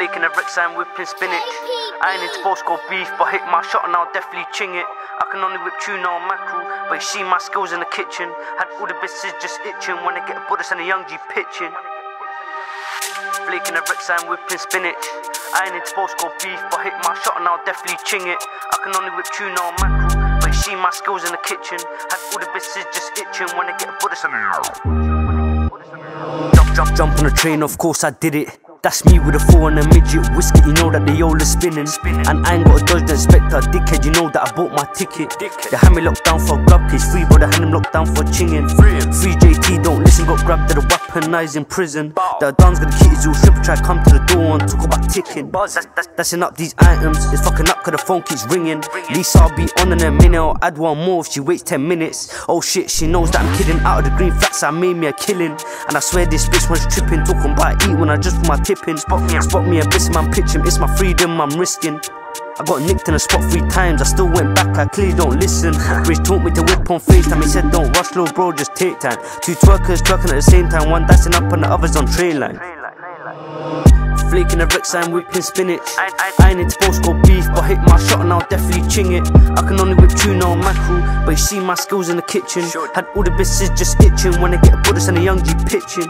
flake and a Rex and whipping spinach. I ain't into both score beef, but hit my shot and I'll definitely ching it. I can only whip tuna or mackerel, but you see my skills in the kitchen. Had all the bitches just itching when I get a Buddhist and a young G pitching. Flake and a Rex and whipping spinach. I ain't into both score beef, but hit my shot and I'll definitely ching it. I can only whip tuna or mackerel, but you see my skills in the kitchen. Had all the bitches just itching when I get a Buddhist and a young. Jump on the train, of course I did it. That's me with a 4 and a midget whiskey, you know that the Yola spinning. And I ain't got a dodge the inspector, dickhead, you know that I bought my ticket. The hammy locked down for grub case, free but the hand locked down for chinging. Free JT, don't listen, got grabbed at a weaponized in prison. The Don's got the kitties all strip try, come to the door and talk about ticking. That's up these items, it's fucking up cause the phone keeps ringing. Lisa, I'll be on in a minute, I'll add one more if she waits 10 minutes. Oh shit, she knows that I'm kidding, out of the green flats I made me a killing. And I swear this bitch was tripping, talking about eat when I just put my tipping. Spot me a bitch, man, pitch him. It's my freedom I'm risking. I got nicked in a spot 3 times, I still went back, I clearly don't listen. Rich taught me to whip on FaceTime, he said don't rush little bro, just take time. 2 twerkers twerking at the same time, one dashing up and the other's on train line. Flaking a Rex and whipping spinach. I ain't into both score beef, but hit my shot and I'll definitely ching it. I can only whip tuna or mackerel, but you see my skills in the kitchen. Had all the bitches just itching when I get a Buddhist and a young G pitching.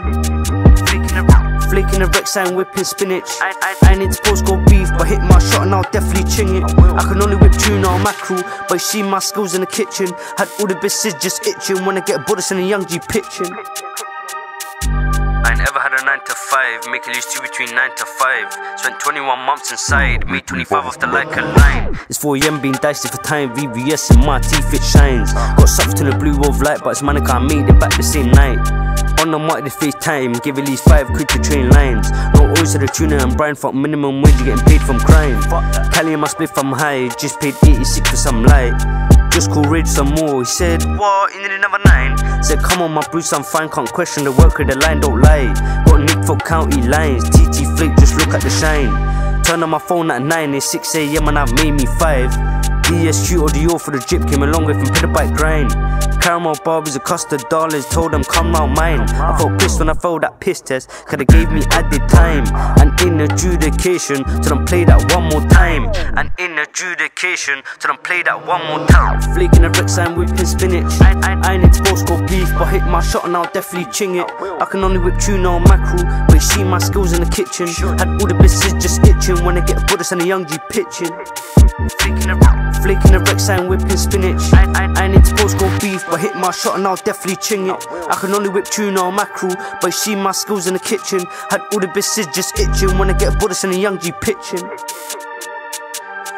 Flaking a Rex and whipping spinach. I ain't into sports go beef, but hit my shot and I'll definitely ching it. I can only whip tuna or mackerel, but you see my skills in the kitchen. Had all the bitches just itching when I get a Buddhist and a young G pitching. I never had a 9 to 5, make it lose 2 between 9 to 5. Spent 21 months inside, made 25 off the like a line. It's 4 AM being dicey for time, VVS in my teeth it shines. Got sucked in the blue of light, but it's manic I made it back the same night. On the mic, they FaceTime, give at least 5 quid to train lines. No always had a tuna and brine, fuck minimum wage, you're getting paid from crime. Cali and my split from high, just paid 86 for some light. Just call Rage some more, he said, what, you need another 9? Said, come on my Bruce, I'm fine, can't question the work of the line, don't lie. Got nicked for county lines, TT Flake, just look at the shine. Turn on my phone at 9, it's 6 AM and I've made me 5. DSQ or Dior for the drip, came a long way from petabyte grind. Caramel Barbies, a custard dollars, told them come round mine. I felt pissed when I failed that piss test, cause they gave me added time. And in adjudication, till them play that one more time. And in adjudication, till them play that one more time. Flaking a Rex and whipping spinach. I ain't into both score beef, but hit my shot and I'll definitely ching it. I can only whip tuna or mackerel, but you see my skills in the kitchen. Had all the bitches just itching when I get a Buddhist and a young G pitching. Flaking a Rex and whipping spinach. I ain't into both score beef, but hit my shot and I'll definitely ching it. I can only whip tuna or mackerel, but you see my skills in the kitchen. Had all the bitches just itching when I get a Buddhist and a young G pitching.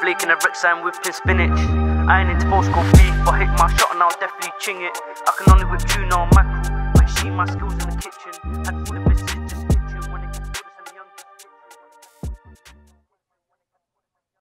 Flaking a Rex and whipping spinach. I ain't into both score beef, but hit my shot and I'll definitely ching it. I can only whip tuna or mackerel, but you see my skills in the kitchen.